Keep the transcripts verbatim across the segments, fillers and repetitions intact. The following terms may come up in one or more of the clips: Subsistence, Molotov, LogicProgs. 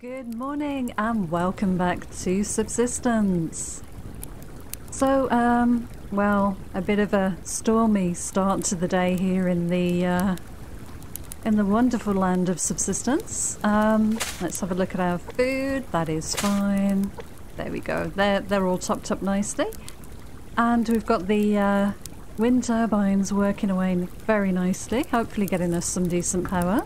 Good morning and welcome back to Subsistence. So, um, well, a bit of a stormy start to the day here in the uh, in the wonderful land of Subsistence. Um, let's have a look at our food. That is fine. There we go. They're they're all topped up nicely, and we've got the uh, wind turbines working away very nicely. Hopefully, getting us some decent power.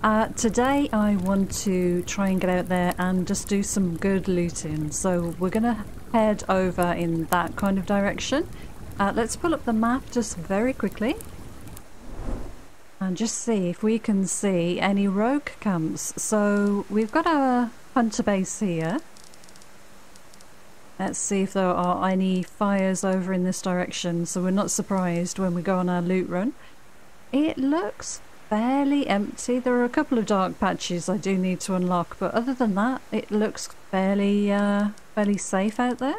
Uh, today I want to try and get out there and just do some good looting, so we're gonna head over in that kind of direction. Uh, let's pull up the map just very quickly and just see if we can see any rogue camps. So we've got our hunter base here. Let's see if there are any fires over in this direction, so we're not surprised when we go on our loot run. It looks fairly empty. There are a couple of dark patches I do need to unlock, but other than that it looks fairly uh, fairly safe out there.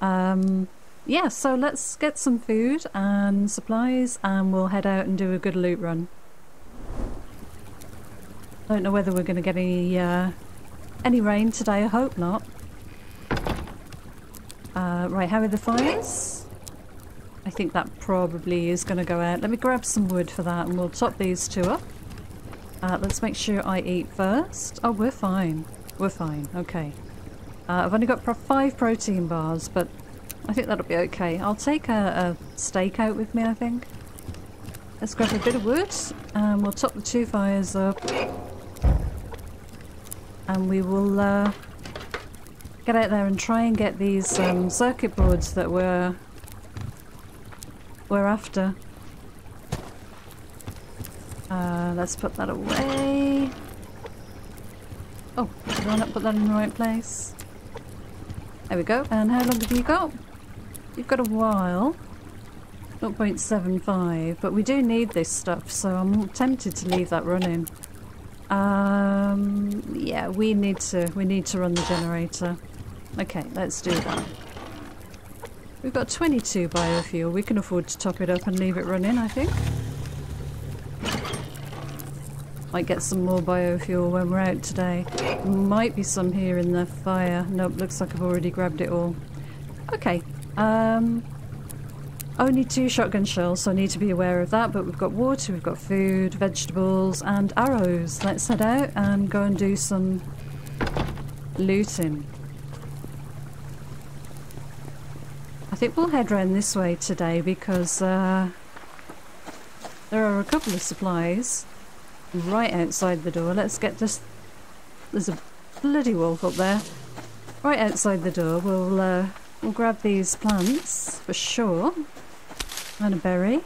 Um, yeah, so let's get some food and supplies and we'll head out and do a good loot run. I don't know whether we're going to get any uh, any rain today. I hope not. Uh, right, how are the fires? I think that probably is going to go out. Let me grab some wood for that and we'll top these two up. Uh, let's make sure I eat first. Oh, we're fine. We're fine. Okay. Uh, I've only got pro five protein bars, but I think that'll be okay. I'll take a, a steak out with me, I think. Let's grab a bit of wood and we'll top the two fires up. And we will uh, get out there and try and get these um, circuit boards that were... we're after. Uh, let's put that away. Oh, did I not put that in the right place? There we go. And how long have you got? You've got a while. zero point seven five, but we do need this stuff, so I'm tempted to leave that running. Um, yeah, we need to we need to run the generator. Okay, let's do that. We've got twenty-two biofuel. We can afford to top it up and leave it running, I think. Might get some more biofuel when we're out today. Might be some here in the fire. Nope, looks like I've already grabbed it all. Okay. Um, only two shotgun shells, so I need to be aware of that. But we've got water, we've got food, vegetables, and arrows. Let's head out and go and do some looting. I think we'll head round this way today because uh, there are a couple of supplies right outside the door. Let's get this. There's a bloody wolf up there. Right outside the door. We'll uh, we'll grab these plants for sure and a berry.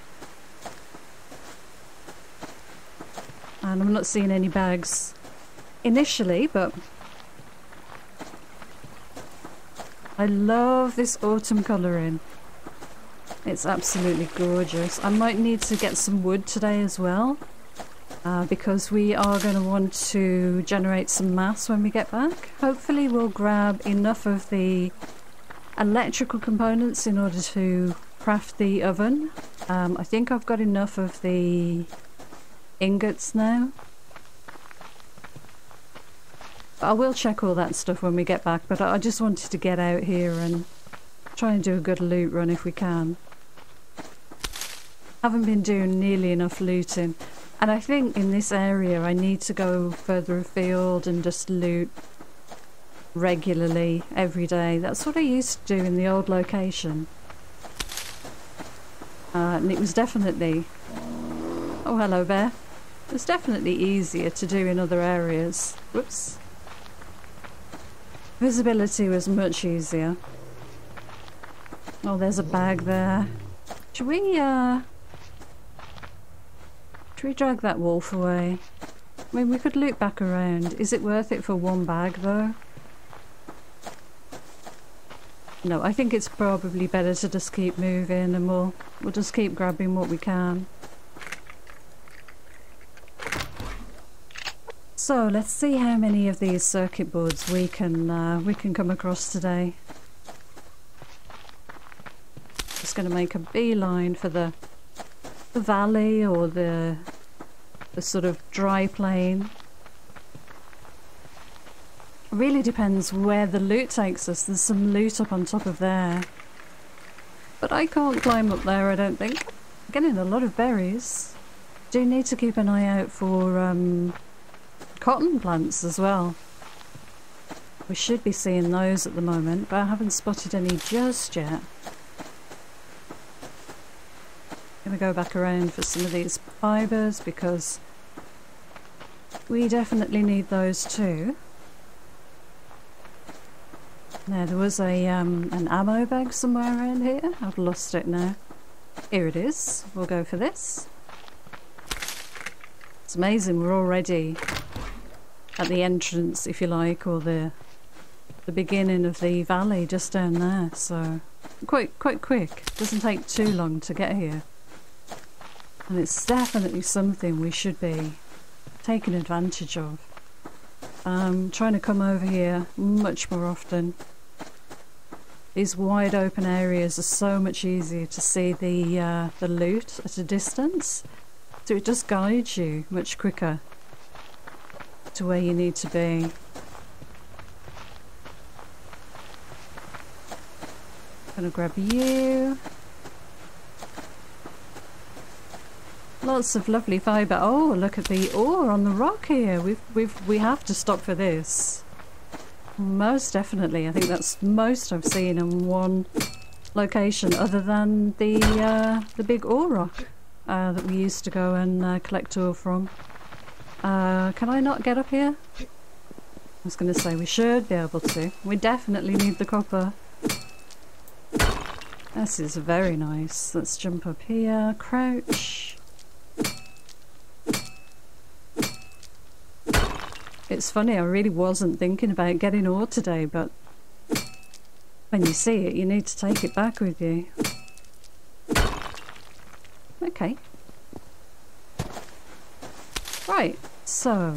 And I'm not seeing any bags initially, but. I love this autumn colouring. It's absolutely gorgeous. I might need to get some wood today as well, uh, because we are going to want to generate some mass when we get back. Hopefully we'll grab enough of the electrical components in order to craft the oven. Um, I think I've got enough of the ingots now. I will check all that stuff when we get back, but I just wanted to get out here and try and do a good loot run if we can. Haven't been doing nearly enough looting, and I think in this area I need to go further afield and just loot regularly every day. That's what I used to do in the old location, uh, and it was definitely... oh, hello bear. It was definitely easier to do in other areas. Whoops. Visibility was much easier. Oh, there's a bag there. Should we, uh... should we drag that wolf away? I mean, we could loop back around. Is it worth it for one bag, though? No, I think it's probably better to just keep moving and we'll, we'll just keep grabbing what we can. So let's see how many of these circuit boards we can uh, we can come across today. Just going to make a beeline for the the valley or the the sort of dry plain. Really depends where the loot takes us. There's some loot up on top of there. But I can't climb up there, I don't think. I'm getting a lot of berries. Do need to keep an eye out for um, cotton plants as well. We should be seeing those at the moment, but I haven't spotted any just yet. I'm going to go back around for some of these fibres because we definitely need those too. Now there was a um, an ammo bag somewhere around here. I've lost it now. Here it is. We'll go for this. It's amazing we're already at the entrance, if you like, or the the beginning of the valley just down there, so quite quite quick. It doesn't take too long to get here. And it's definitely something we should be taking advantage of. Um trying to come over here much more often. These wide open areas are so much easier to see the uh, the loot at a distance. So it just guides you much quicker to where you need to be. I'm gonna grab you. Lots of lovely fibre. Oh, look at the ore on the rock here. We've we've we have to stop for this. Most definitely. I think that's most I've seen in one location, other than the uh, the big ore rock. Uh, that we used to go and uh, collect ore from. Uh, can I not get up here? I was going to say we should be able to. We definitely need the copper. This is very nice. Let's jump up here. Crouch. It's funny, I really wasn't thinking about getting ore today, but when you see it, you need to take it back with you. Okay. Right, so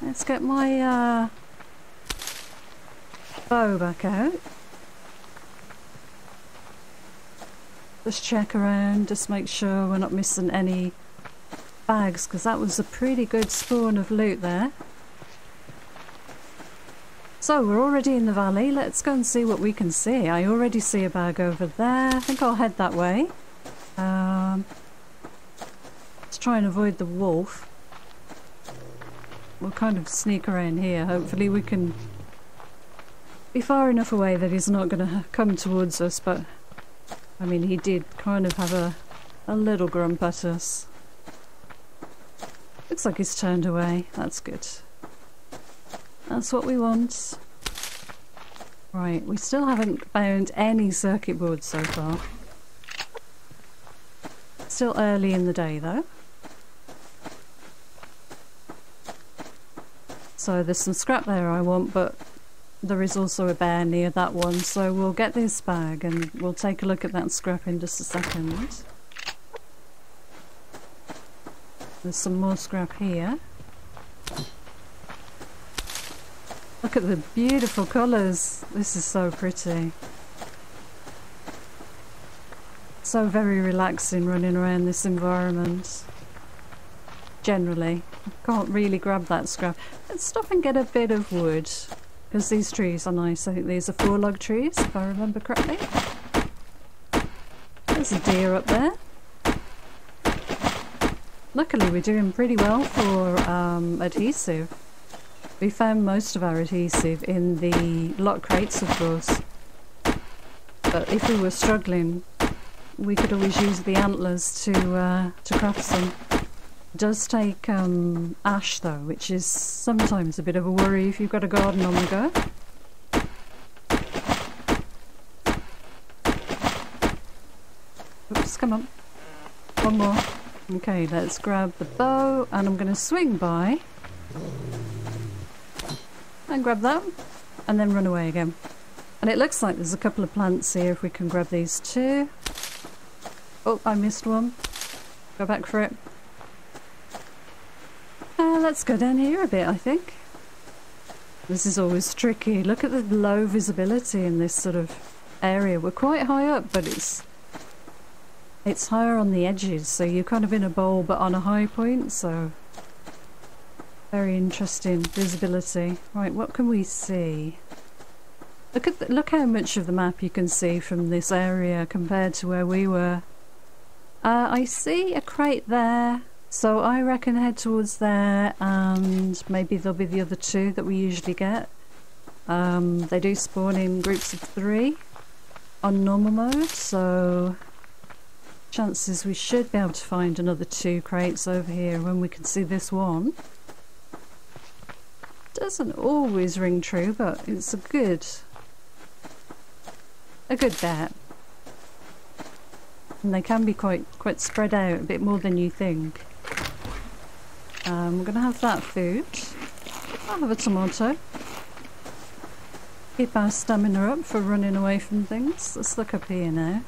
let's get my uh, bow back out. Just check around, just make sure we're not missing any bags, because that was a pretty good spawn of loot there. So we're already in the valley. Let's go and see what we can see. I already see a bag over there. I think I'll head that way. Um, let's try and avoid the wolf. We'll kind of sneak around here. Hopefully we can be far enough away that he's not going to come towards us, but I mean he did kind of have a, a little grump at us. Looks like he's turned away. That's good. That's what we want. Right, we still haven't found any circuit boards so far. Still early in the day though. So there's some scrap there I want, but there is also a bear near that one, so we'll get this bag and we'll take a look at that scrap in just a second. There's some more scrap here. Look at the beautiful colours. This is so pretty. So very relaxing running around this environment. Generally, I can't really grab that scrap. Let's stop and get a bit of wood, because these trees are nice. I think these are four log trees, if I remember correctly. There's a deer up there. Luckily, we're doing pretty well for um, adhesive. We found most of our adhesive in the lock crates, of course. But if we were struggling, we could always use the antlers to uh, to craft some. It does take um, ash though, which is sometimes a bit of a worry if you've got a garden on the go. Oops, come on. One more. Okay, let's grab the bow and I'm going to swing by and grab that and then run away again. And it looks like there's a couple of plants here if we can grab these too. Oh, I missed one. Go back for it. Uh, let's go down here a bit, I think. This is always tricky. Look at the low visibility in this sort of area. We're quite high up, but it's it's higher on the edges, so you're kind of in a bowl but on a high point, so Very interesting visibility. Right, what can we see? Look at the, look how much of the map you can see from this area compared to where we were. Uh, I see a crate there, so I reckon head towards there, and maybe there'll be the other two that we usually get. Um, they do spawn in groups of three on normal mode, so chances we should be able to find another two crates over here when we can see this one. Doesn't always ring true, but it's a good a good bet. And they can be quite quite spread out, a bit more than you think. Um, we're going to have that food. I'll have a tomato. Keep our stamina up for running away from things. Let's look up here now.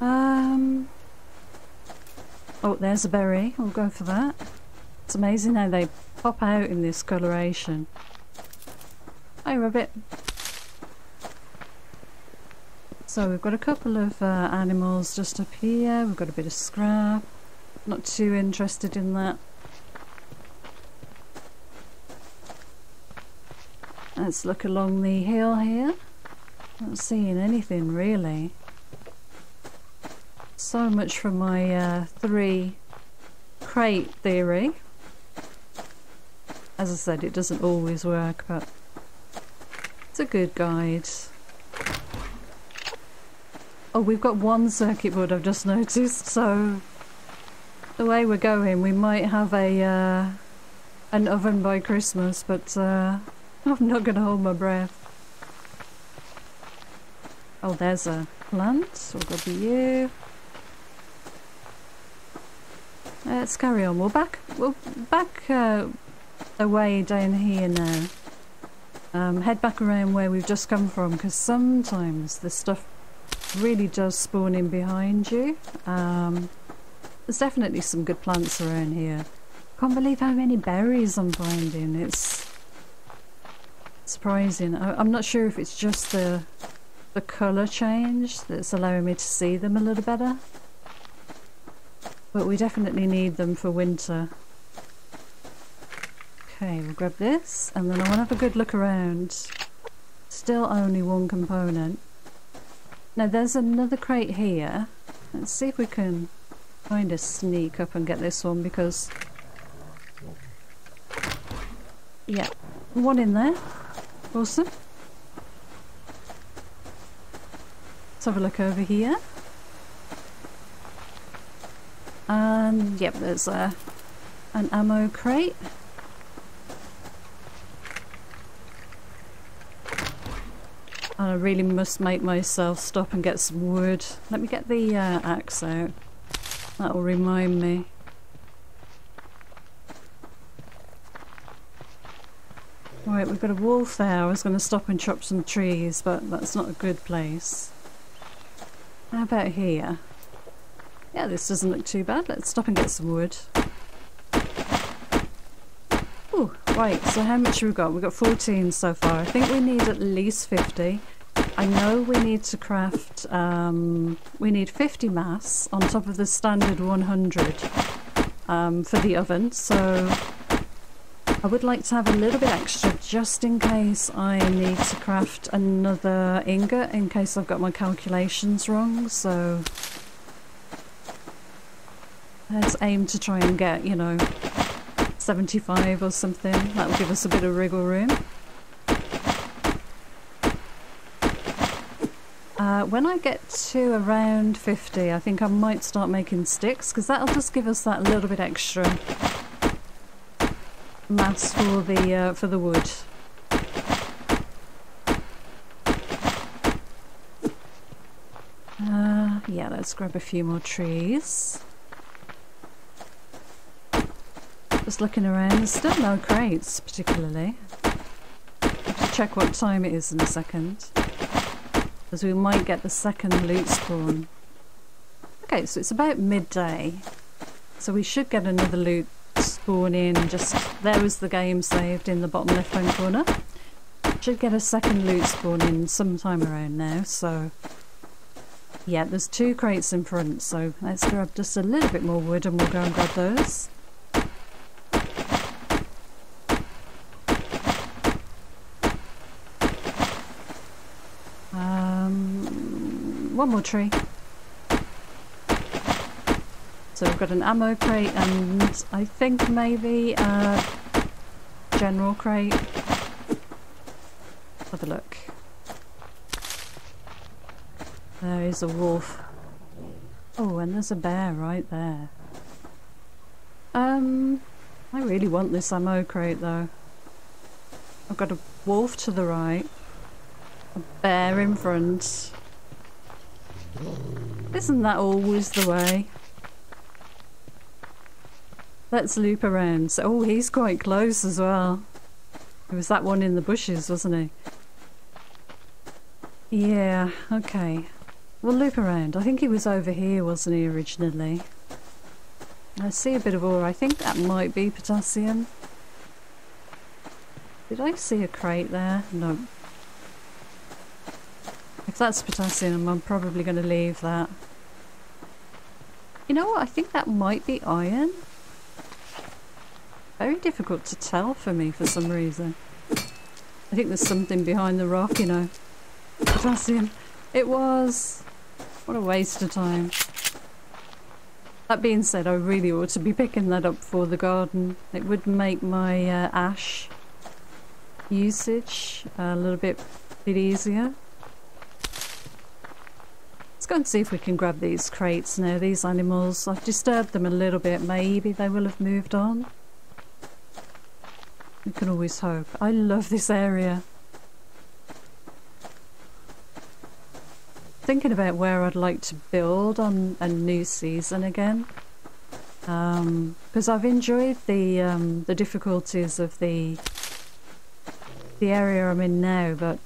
Um. Oh, there's a berry. We'll go for that. It's amazing how they pop out in this coloration. Hi, rabbit. So we've got a couple of uh, animals just up here. We've got a bit of scrap. Not too interested in that. Let's look along the hill here. Not seeing anything really. So much for my uh, three crate theory. As I said, it doesn't always work, but it's a good guide. Oh, we've got one circuit board, I've just noticed, so the way we're going, we might have a uh, an oven by Christmas, but uh, I'm not going to hold my breath. Oh, there's a plant. We'll go to you. Let's carry on. We'll back, we'll back uh, away down here now. Um, head back around where we've just come from, because sometimes the stuff really does spawn in behind you. Um, there's definitely some good plants around here. Can't believe how many berries I'm finding. It's surprising. I, I'm not sure if it's just the the colour change that's allowing me to see them a little better. But we definitely need them for winter. Okay, we'll grab this, and then I want to have a good look around. Still only one component. Now there's another crate here. Let's see if we can kind of sneak up and get this one, because... yeah, one in there. Awesome. Let's have a look over here. And yep, there's a, an ammo crate. And I really must make myself stop and get some wood. Let me get the uh, axe out. That will remind me. Right, we've got a wolf there. I was going to stop and chop some trees, but that's not a good place. How about here? Yeah, this doesn't look too bad. Let's stop and get some wood. Ooh, right, so how much have we got? We've got fourteen so far. I think we need at least fifty. I know we need to craft... Um, we need fifty mass on top of the standard one hundred um, for the oven. So I would like to have a little bit extra just in case I need to craft another ingot, in case I've got my calculations wrong. So... let's aim to try and get, you know, seventy-five or something. That'll give us a bit of wriggle room. Uh, when I get to around fifty, I think I might start making sticks, because that'll just give us that little bit extra mass for the uh, for the wood. Uh, yeah, let's grab a few more trees. Just looking around, there's still no crates particularly. I'll have to check what time it is in a second, because we might get the second loot spawn. Okay, so it's about midday, so we should get another loot spawn in. Just there was the game saved in the bottom left hand corner. Should get a second loot spawn in sometime around now. So yeah, there's two crates in front, so let's grab just a little bit more wood and we'll go and grab those. one more tree. So we've got an ammo crate and I think maybe a general crate. Let's have a look. There is a wolf. Oh, and there's a bear right there. Um, I really want this ammo crate though. I've got a wolf to the right, a bear in front. Isn't that always the way? Let's loop around. So, oh, he's quite close as well. It was that one in the bushes, wasn't he? Yeah, okay. We'll loop around. I think he was over here, wasn't he, originally? I see a bit of ore. I think that might be potassium. Did I see a crate there? No. If that's potassium, I'm probably going to leave that. You know what? I think that might be iron. Very difficult to tell for me for some reason. I think there's something behind the rock, you know. Potassium. It was... What a waste of time. That being said, I really ought to be picking that up for the garden. It would make my uh, ash usage a little bit, bit easier. Let's go and see if we can grab these crates now. These animals, I've disturbed them a little bit. Maybe they will have moved on. We can always hope. I love this area. Thinking about where I'd like to build on a new season again, because um, I've enjoyed the um, the difficulties of the the area I'm in now, but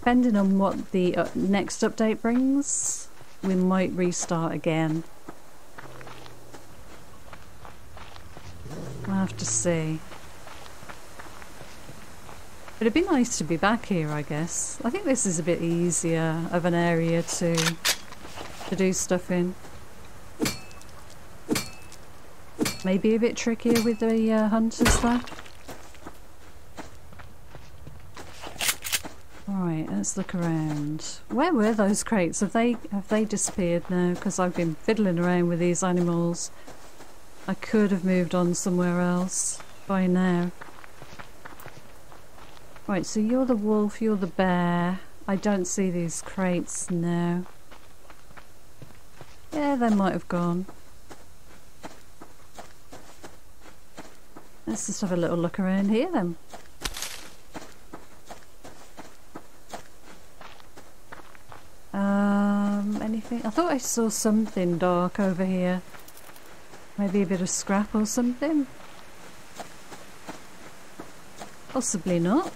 depending on what the uh, next update brings, we might restart again. I'll have to see. It'd be nice to be back here, I guess. I think this is a bit easier of an area to to do stuff in. Maybe a bit trickier with the uh, hunters there. Alright, let's look around. Where were those crates? Have they, have they disappeared now? Because I've been fiddling around with these animals. I could have moved on somewhere else by now. Right, so you're the wolf, you're the bear. I don't see these crates now. Yeah, they might have gone. Let's just have a little look around here then. Um, anything? I thought I saw something dark over here. Maybe a bit of scrap or something? Possibly not.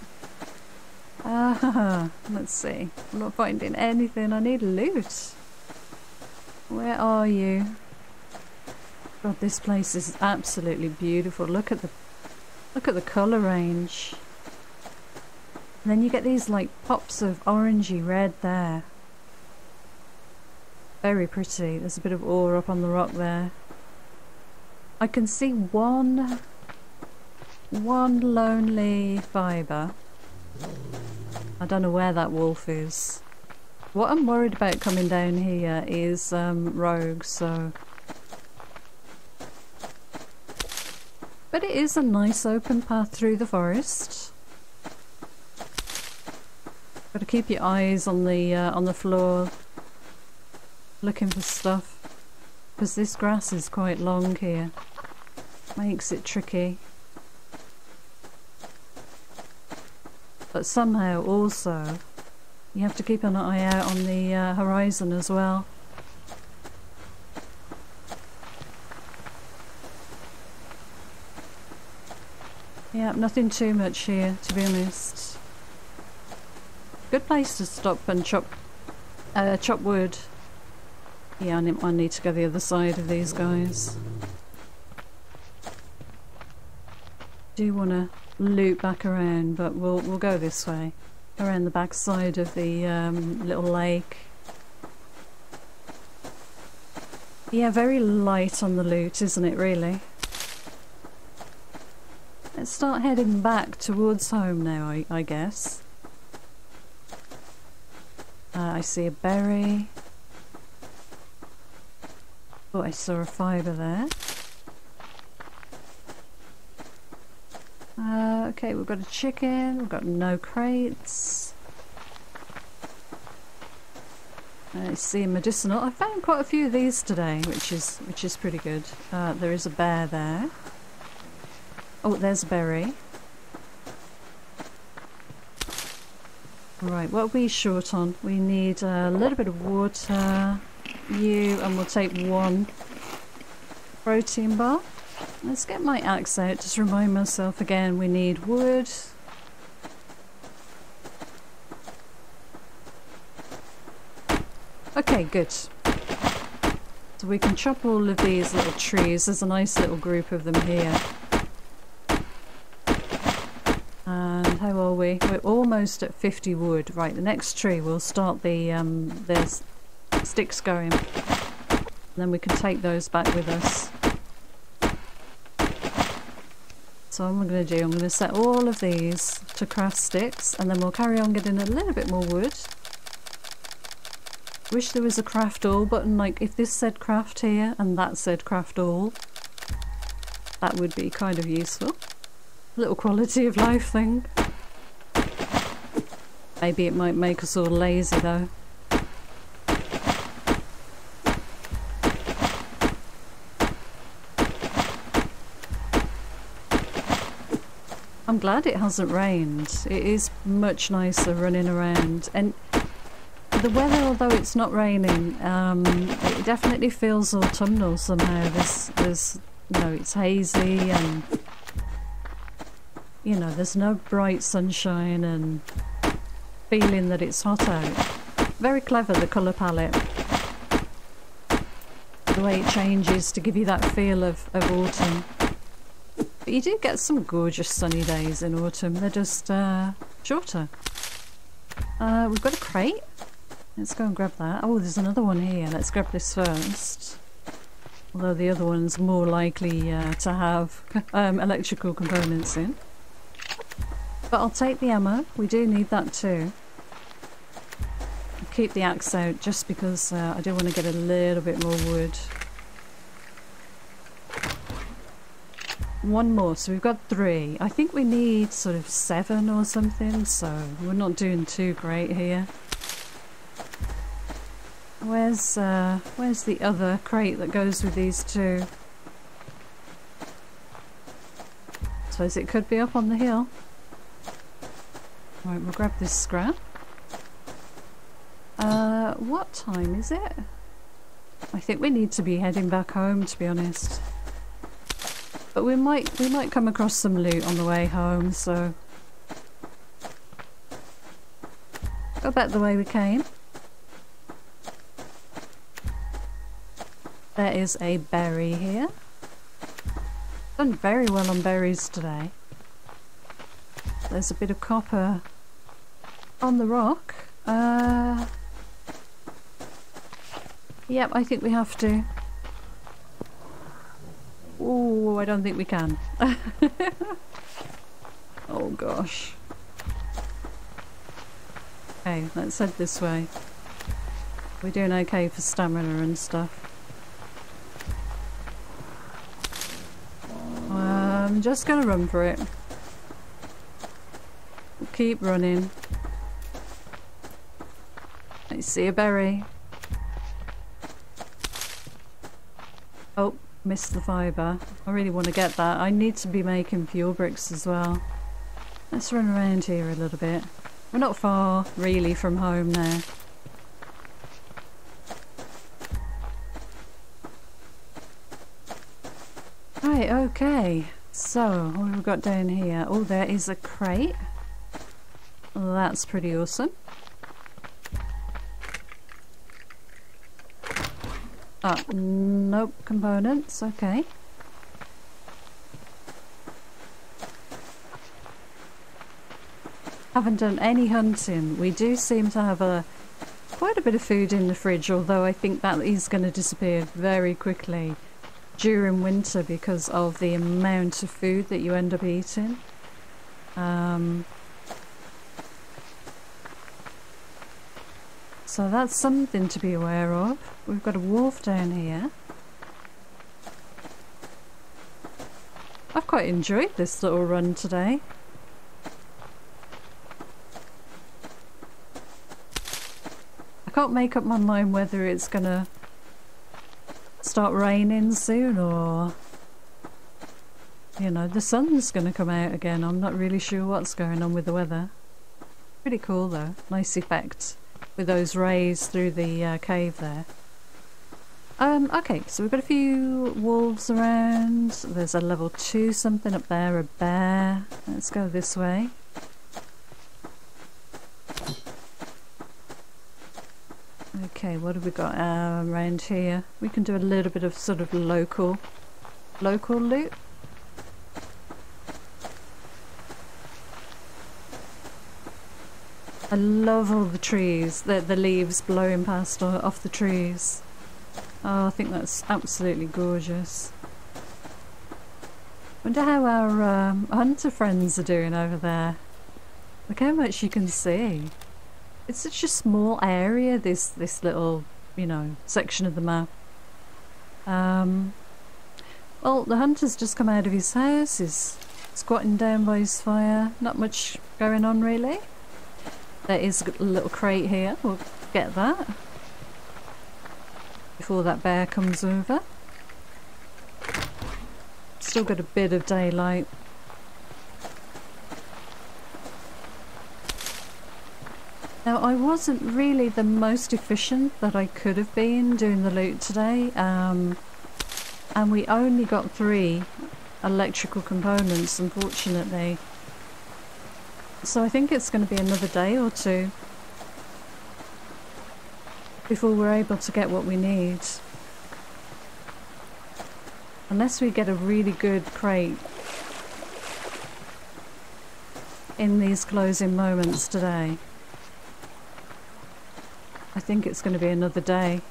Ah, let's see. I'm not finding anything. I need loot. Where are you? God, this place is absolutely beautiful. Look at the, look at the colour range. And then you get these like pops of orangey red there. Very pretty. There's a bit of ore up on the rock there. I can see one, one lonely fibre. I don't know where that wolf is. What I'm worried about coming down here is um, rogues, so... But it is a nice open path through the forest. Got to keep your eyes on the uh, on the floor, looking for stuff, because this grass is quite long here. Makes it tricky. But somehow also you have to keep an eye out on the uh, horizon as well. Yeah, nothing too much here, to be honest. Good place to stop and chop uh, chop wood. Yeah, I need, I need to go the other side of these guys. Do you want to loop back around, but we'll we'll go this way, around the back side of the um, little lake. Yeah, very light on the loot, isn't it, really? Let's start heading back towards home now, I, I guess. Uh, I I see a berry. Thought I saw a fibre there. Uh, okay, we've got a chicken, we've got no crates. I see a medicinal. I found quite a few of these today, which is which is pretty good. Uh, there is a bear there. Oh, there's a berry. Right, what are we short on? We need a little bit of water, you, and we'll take one protein bar. Let's get my axe out, just remind myself again, we need wood. Okay, good. So we can chop all of these little trees. There's a nice little group of them here. And how are we? We're almost at fifty wood. Right, the next tree we'll start the um, the sticks going. And then we can take those back with us. So what I'm going to do, I'm going to set all of these to craft sticks, and then we'll carry on getting a little bit more wood. Wish there was a craft all button, like if this said craft here and that said craft all, that would be kind of useful. Little quality of life thing. Maybe it might make us all lazy though. I'm glad it hasn't rained. It is much nicer running around, and the weather, although it's not raining, um, it definitely feels autumnal somehow. There's, there's, you know, it's hazy, and you know, there's no bright sunshine, and feeling that it's hot out. Very clever, the colour palette. The way it changes to give you that feel of, of autumn. But you do get some gorgeous sunny days in autumn. They're just uh, shorter. Uh, we've got a crate. Let's go and grab that. Oh, there's another one here. Let's grab this first. Although the other one's more likely uh, to have um, electrical components in. But I'll take the ammo. We do need that too. I'll keep the axe out just because uh, I do want to get a little bit more wood. One more, so we've got three. I think we need sort of seven or something, so we're not doing too great here. Where's uh, where's the other crate that goes with these two? I suppose it could be up on the hill. Right, we'll grab this scrap. Uh, what time is it? I think we need to be heading back home, to be honest. But we might we might come across some loot on the way home, so go back the way we came. There is a berry here. Done very well on berries today. There's a bit of copper on the rock. Uh, yep, I think we have to. Oh, I don't think we can. Oh gosh. Okay, let's head this way. We're doing okay for stamina and stuff. I'm just going to run for it. We'll keep running. I see a berry. Oh, missed the fibre. I really want to get that. I need to be making fuel bricks as well. Let's run around here a little bit. We're not far, really, from home now. Right, okay. So, what have we got down here? Oh, there is a crate. That's pretty awesome. Ah, nope, components, okay. Haven't done any hunting. We do seem to have a quite a bit of food in the fridge, although I think that is going to disappear very quickly during winter because of the amount of food that you end up eating. Um, So that's something to be aware of. We've got a wharf down here. I've quite enjoyed this little run today. I can't make up my mind whether it's gonna start raining soon or, you know, the sun's gonna come out again. I'm not really sure what's going on with the weather. Pretty cool though, nice effect with those rays through the uh, cave there. Um, okay, so we've got a few wolves around. There's a level two something up there, a bear. Let's go this way. Okay, what have we got uh, around here? We can do a little bit of sort of local, local loot. I love all the trees, the, the leaves blowing past off the trees. Oh, I think that's absolutely gorgeous. Wonder how our um, hunter friends are doing over there. Look how much you can see. It's such a small area, this this little, you know, section of the map. Um, well, the hunter's just come out of his house. He's squatting down by his fire. Not much going on, really. There is a little crate here. We'll get that before that bear comes over. Still got a bit of daylight. Now, I wasn't really the most efficient that I could have been doing the loot today, um, and we only got three electrical components, unfortunately. So I think it's going to be another day or two before we're able to get what we need. Unless we get a really good crate in these closing moments today. I think it's going to be another day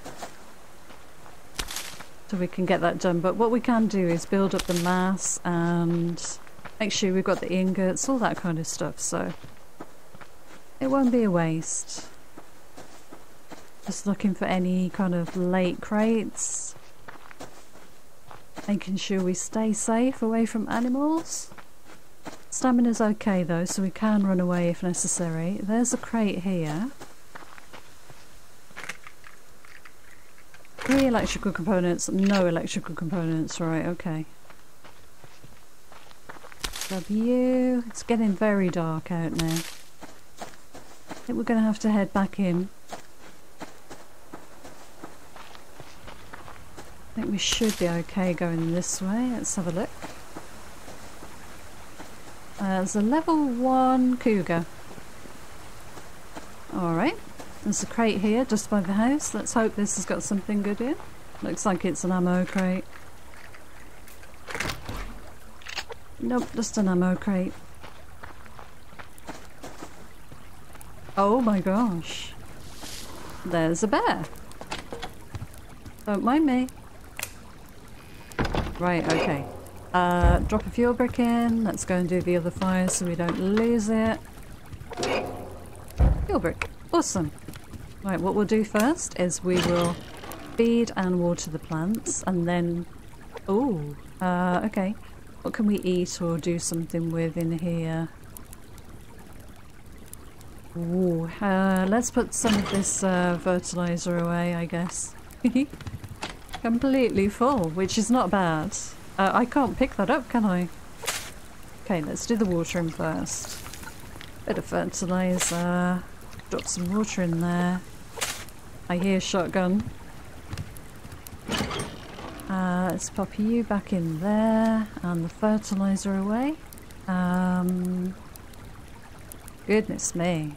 so we can get that done. But what we can do is build up the mass and make sure we've got the ingots, all that kind of stuff, so it won't be a waste. Just looking for any kind of late crates, making sure we stay safe away from animals. Stamina's okay though, so we can run away if necessary. There's a crate here. Three electrical components, no electrical components, right, okay. Grab you. It's getting very dark out now. I think we're going to have to head back in. I think we should be okay going this way. Let's have a look. Uh, there's a level one cougar. Alright, there's a crate here just by the house. Let's hope this has got something good in. Looks like it's an ammo crate. Nope, just an ammo crate. Oh my gosh. There's a bear. Don't mind me. Right, okay. Uh, drop a fuel brick in. Let's go and do the other fire so we don't lose it. Fuel brick. Awesome. Right, what we'll do first is we will feed and water the plants and then... Ooh, uh, okay. What can we eat or do something with in here? Ooh, uh, let's put some of this uh, fertilizer away, I guess. Completely full, which is not bad. Uh, I can't pick that up, can I? Okay, let's do the watering first. Bit of fertiliser. Drop some water in there. I hear shotgun. Uh, let's pop you back in there and the fertiliser away. Um, goodness me.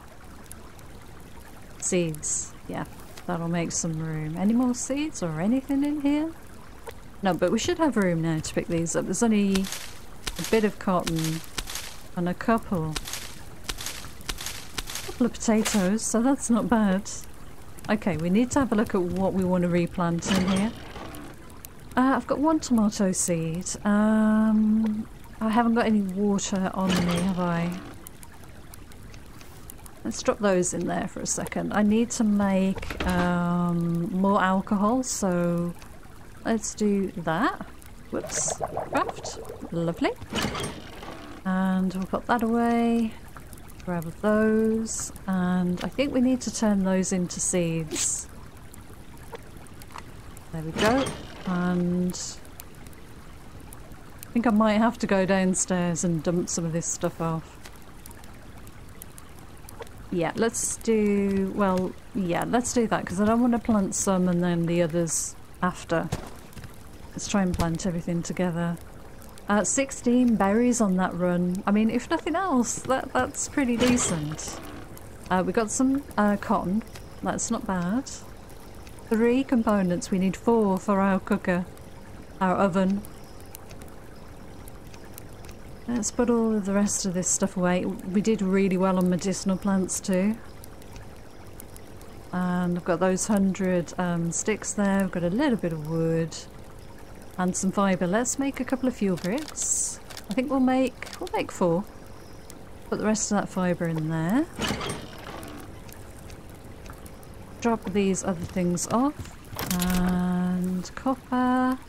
Seeds, yeah. That'll make some room. Any more seeds or anything in here? No, but we should have room now to pick these up. There's only a bit of cotton and a couple, couple of potatoes, so that's not bad. Okay, we need to have a look at what we want to replant in here. Uh, I've got one tomato seed. Um, I haven't got any water on me, have I? Let's drop those in there for a second. I need to make um, more alcohol, so let's do that. Whoops. Craft. Lovely. And we'll put that away. Grab those. And I think we need to turn those into seeds. There we go. And I think I might have to go downstairs and dump some of this stuff off. Yeah, let's do... well, yeah, let's do that, because I don't want to plant some and then the others after. Let's try and plant everything together. Uh, sixteen berries on that run. I mean, if nothing else, that that's pretty decent. Uh, we got some uh, cotton. That's not bad. Three components. We need four for our cooker. Our oven. Let's put all of the rest of this stuff away. We did really well on medicinal plants too. And I've got those hundred um, sticks there. I've got a little bit of wood. And some fibre. Let's make a couple of fuel bricks. I think we'll make we'll make four. Put the rest of that fibre in there. Drop these other things off. And copper.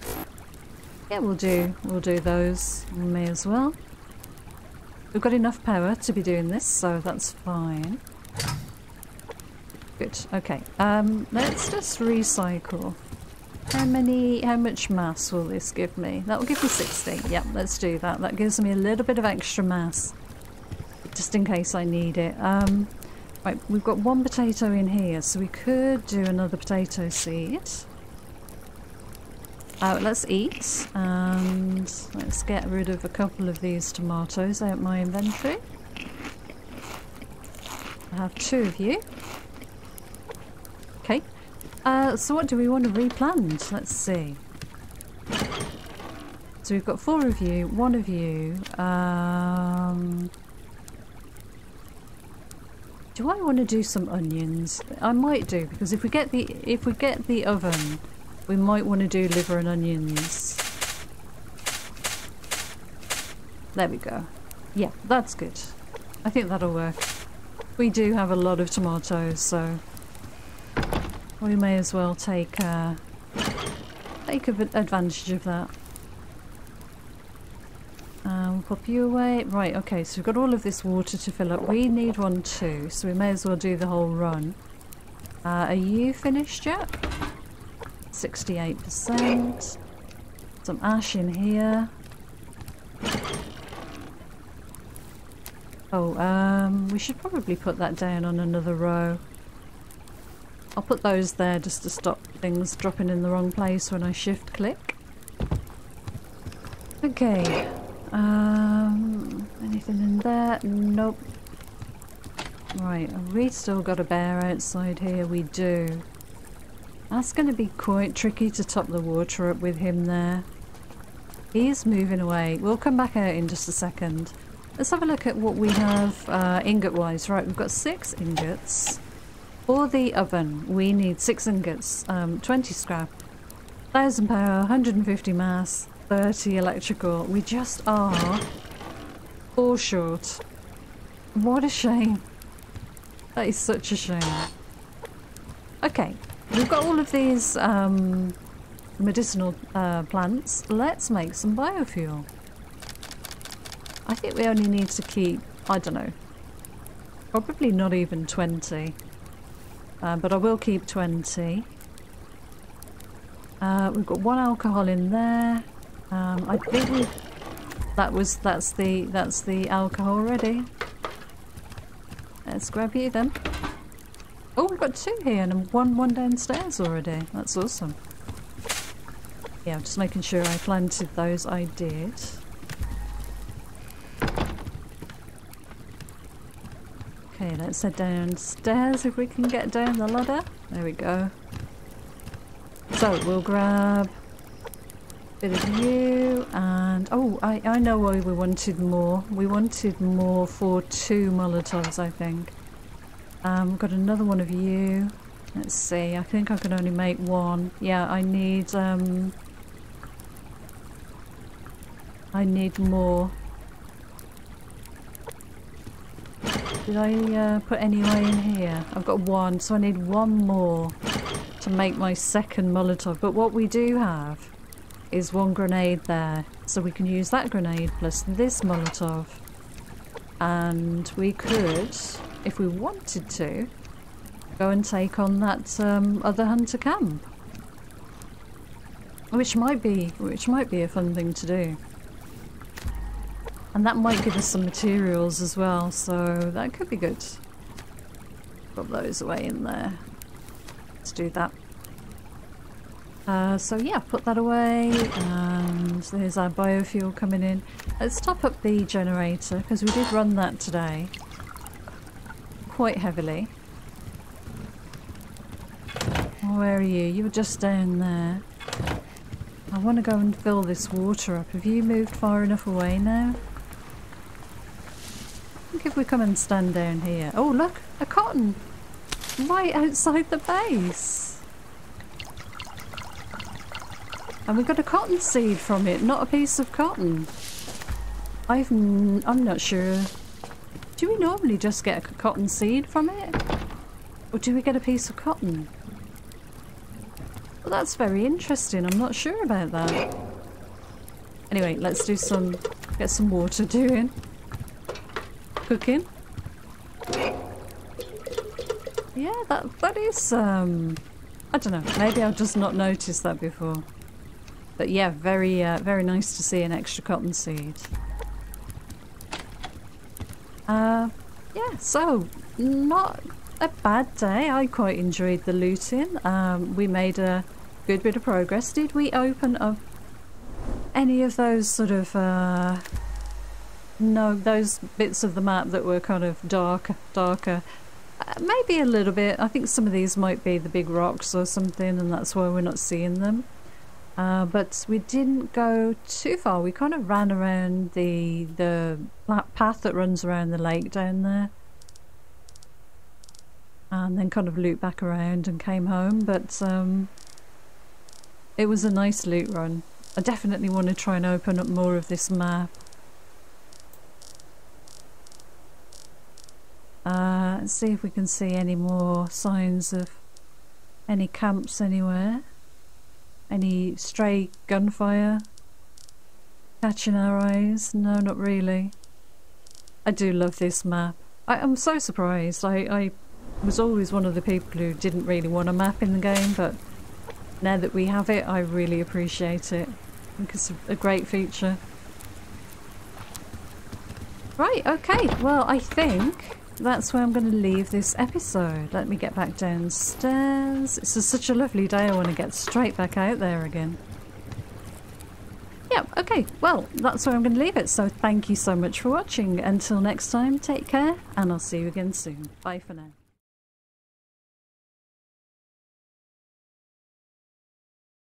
Yeah, we'll do we'll do those. We may as well. We've got enough power to be doing this, so that's fine. Good. Okay. Um, let's just recycle. How many, how much mass will this give me? That will give me sixty. Yep, let's do that. That gives me a little bit of extra mass. Just in case I need it. Um, right, we've got one potato in here, so we could do another potato seed. Uh, let's eat. And let's get rid of a couple of these tomatoes out my inventory. I have two of you. Okay. Uh, so what do we want to replant? Let's see. So we've got four of you, one of you. Um, do I want to do some onions? I might do, because if we get the if we get the oven, we might want to do liver and onions. There we go. Yeah, that's good. I think that'll work. We do have a lot of tomatoes, so. We may as well take uh, take advantage of that. Uh, we'll pop you away. Right, okay, so we've got all of this water to fill up. We need one too, so we may as well do the whole run. Uh, are you finished yet? sixty-eight percent. Some ash in here. Oh, um, we should probably put that down on another row. I'll put those there just to stop things dropping in the wrong place when I shift click. Okay. Um, anything in there? Nope. Right, have we still got a bear outside here? We do. That's going to be quite tricky to top the water up with him there. He's moving away. We'll come back out in just a second. Let's have a look at what we have uh, ingot-wise. Right, we've got six ingots. For the oven, we need six ingots, um, twenty scrap, one thousand power, one hundred fifty mass, thirty electrical. We just are all short. What a shame. That is such a shame. Okay, we've got all of these um, medicinal uh, plants. Let's make some biofuel. I think we only need to keep, I don't know, probably not even twenty. Uh, but I will keep twenty. Uh, we've got one alcohol in there. Um, I think we that was that's the that's the alcohol ready. Let's grab you then. Oh, we've got two here and one one downstairs already. That's awesome. Yeah, I'm just making sure I planted those. I did. Okay, let's head downstairs if we can get down the ladder. There we go. So we'll grab a bit of you and... oh, I, I know why we wanted more. We wanted more for two Molotovs, I think. Um, we've got another one of you. Let's see, I think I can only make one. Yeah, I need... Um, I need more. Did I uh, put any way in here? I've got one, so I need one more to make my second Molotov. But what we do have is one grenade there. So we can use that grenade plus this Molotov. And we could, if we wanted to, go and take on that um, other hunter camp. Which might be, which might be a fun thing to do. And that might give us some materials as well, so that could be good. Put those away in there. Let's do that. Uh, so yeah, put that away, and there's our biofuel coming in. Let's top up the generator, because we did run that today. Quite heavily. Where are you? You were just down there. I want to go and fill this water up. Have you moved far enough away now? I think if we come and stand down here... Oh look! A cotton! Right outside the base! And we got a cotton seed from it, not a piece of cotton. I've n I'm not sure. Do we normally just get a cotton seed from it? Or do we get a piece of cotton? Well, that's very interesting. I'm not sure about that. Anyway, let's do some... get some water doing. Cooking. Yeah, that, that is... Um, I don't know. Maybe I've just not noticed that before. But yeah, very, uh, very nice to see an extra cotton seed. Uh, yeah, so... not... a bad day. I quite enjoyed the looting. Um, we made a good bit of progress. Did we open up any of those sort of uh, no, those bits of the map that were kind of dark, darker? Uh, maybe a little bit. I think some of these might be the big rocks or something, and that's why we're not seeing them. Uh, but we didn't go too far. We kind of ran around the the path that runs around the lake down there. And then kind of looped back around and came home, but um, it was a nice loot run. I definitely want to try and open up more of this map. Uh, let's see if we can see any more signs of any camps anywhere. Any stray gunfire catching our eyes? No, not really. I do love this map. I, I'm so surprised. I... I was always one of the people who didn't really want a map in the game, but now that we have it I really appreciate it. I think it's a great feature. Right, okay, well I think that's where I'm going to leave this episode. Let me get back downstairs. It's just such a lovely day, I want to get straight back out there again. Yeah, okay, well that's where I'm going to leave it, so thank you so much for watching. Until next time, take care, and I'll see you again soon. Bye for now.